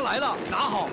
家来了，拿好。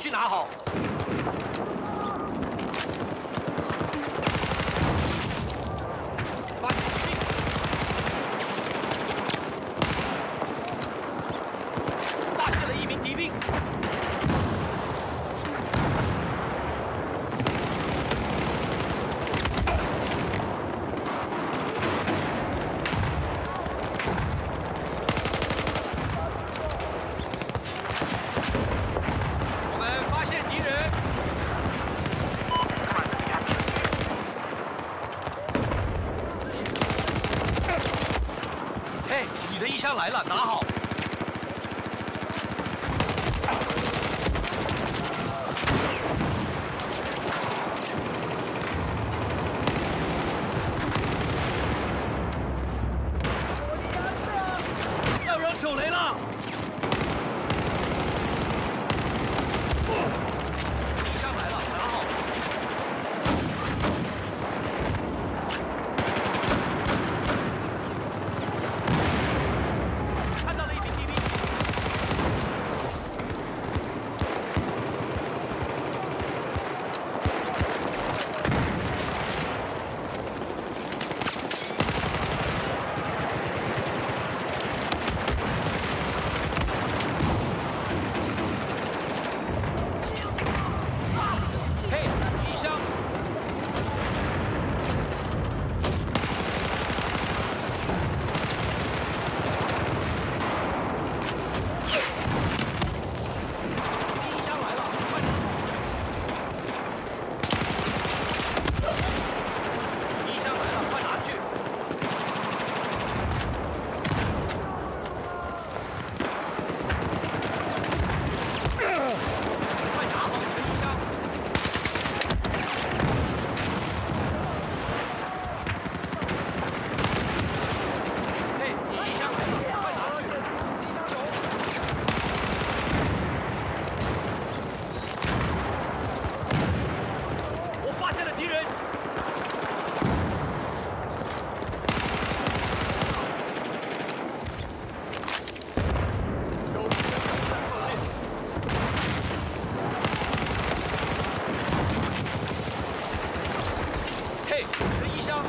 去拿好。 来了，拿好。 嘿，你的衣箱。